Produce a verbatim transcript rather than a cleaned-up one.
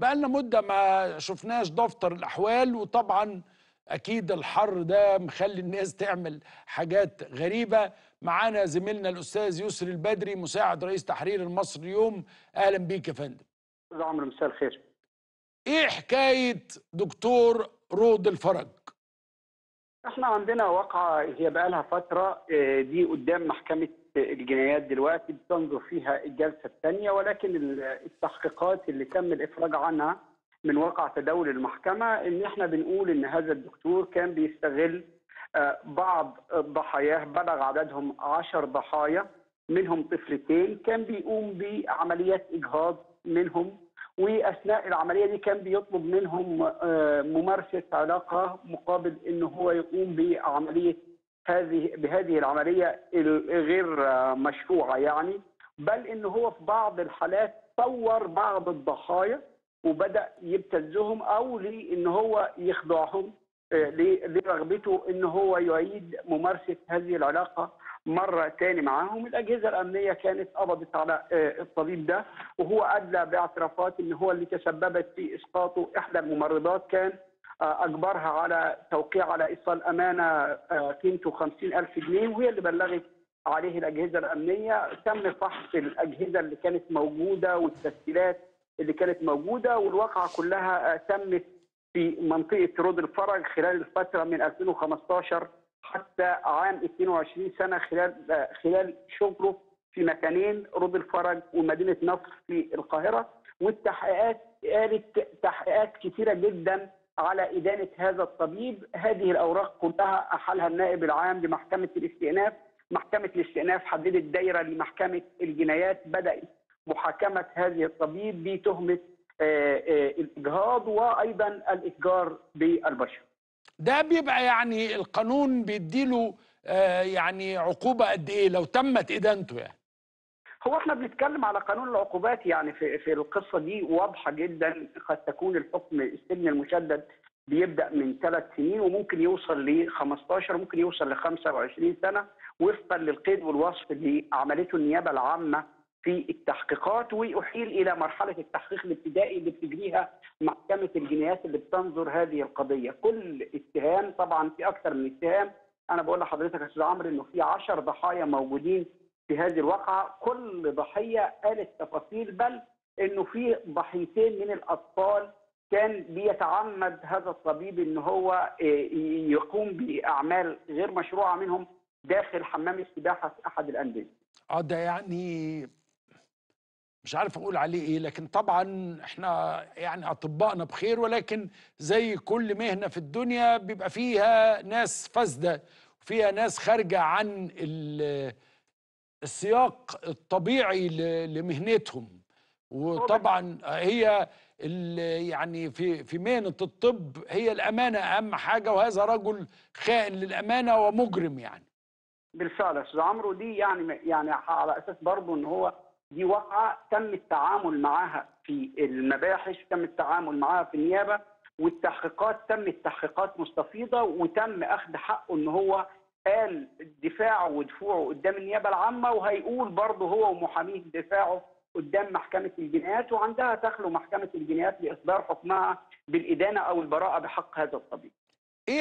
بقى لنا مدة ما شفناش دفتر الأحوال، وطبعا أكيد الحر ده مخلي الناس تعمل حاجات غريبة. معانا زميلنا الأستاذ يسري البدري مساعد رئيس تحرير المصري اليوم، أهلا بيك يا فندم. أستاذ عمرو مساء الخير. إيه حكاية دكتور روض الفرج؟ احنا عندنا واقعة هي بقالها فترة دي قدام محكمة الجنايات دلوقتي بتنظر فيها الجلسة الثانية، ولكن التحقيقات اللي تم الإفراج عنها من واقع تداول المحكمة إن احنا بنقول إن هذا الدكتور كان بيستغل بعض ضحاياه، بلغ عددهم عشر ضحايا منهم طفلتين، كان بيقوم بعمليات إجهاض منهم، واثناء العمليه دي كان بيطلب منهم ممارسه علاقه مقابل ان هو يقوم بعمليه هذه بهذه العمليه الغير مشروعه يعني، بل ان هو في بعض الحالات صور بعض الضحايا وبدا يبتزهم او لان هو يخضعهم لرغبته ان هو يعيد ممارسه هذه العلاقه مرة تاني معاهم. الأجهزة الأمنية كانت قبضت على الطبيب ده، وهو أدلى باعترافات إن هو اللي تسببت في إسقاطه. إحدى الممرضات كان أجبرها على توقيع على إيصال أمانة قيمته خمسين ألف جنيه، وهي اللي بلغت عليه الأجهزة الأمنية. تم فحص الأجهزة اللي كانت موجودة والتسجيلات اللي كانت موجودة، والواقعة كلها تمت في منطقة روض الفرج خلال الفترة من ألفين وخمستاشر حتى عام اتنين وعشرين سنة، خلال خلال شغله في مكانين، روض الفرج ومدينة نصر في القاهرة. والتحقيقات قالت تحقيقات كثيرة جدا على إدانة هذا الطبيب. هذه الأوراق كلها أحالها النائب العام لمحكمة الاستئناف، محكمة الاستئناف حددت دايرة لمحكمة الجنايات، بدأت محاكمة هذه الطبيب بتهمة الإجهاض وأيضا الإتجار بالبشر. ده بيبقى يعني القانون بيديله آه يعني عقوبة قد إيه لو تمت إدانته يعني؟ هو إحنا بنتكلم على قانون العقوبات يعني في في القصة دي واضحة جدا. قد تكون الحكم السجن المشدد بيبدأ من ثلاث سنين وممكن يوصل ل خمستاشر، ممكن يوصل ل خمسة وعشرين سنة، وفقا للقيد والوصف اللي عملته النيابة العامة في التحقيقات، ويحيل إلى مرحلة التحقيق الابتدائي اللي بتجريها محكمة الجنايات اللي بتنظر هذه القضية. كل اتهام، طبعا في أكثر من اتهام، أنا بقول لحضرتك يا أستاذ عمرو إنه في عشر ضحايا موجودين في هذه الواقعة، كل ضحية قالت تفاصيل، بل إنه في ضحيتين من الأطفال كان بيتعمد هذا الطبيب إن هو يقوم بأعمال غير مشروعة منهم داخل حمام السباحة في أحد الأندية. أه ده يعني مش عارف اقول عليه ايه، لكن طبعا احنا يعني اطباءنا بخير، ولكن زي كل مهنه في الدنيا بيبقى فيها ناس فاسده وفيها ناس خارجه عن السياق الطبيعي لمهنتهم. وطبعا هي يعني في في مهنه الطب هي الامانه اهم حاجه، وهذا رجل خائن للامانه ومجرم يعني. بالفعل يا استاذ عمرو، دي يعني يعني على اساس برضه ان هو دي واقعة تم التعامل معها في المباحث، تم التعامل معها في النيابة، والتحقيقات تم تحقيقات مستفيضة، وتم أخذ حقه إن هو قال دفاعه ودفوعه قدام النيابة العامة، وهيقول برضه هو ومحاميه دفاعه قدام محكمة الجنايات، وعندها تخلو محكمة الجنايات لإصدار حكمها بالإدانة أو البراءة بحق هذا الطبيب.